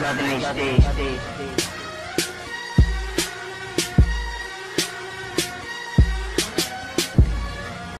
Love HD.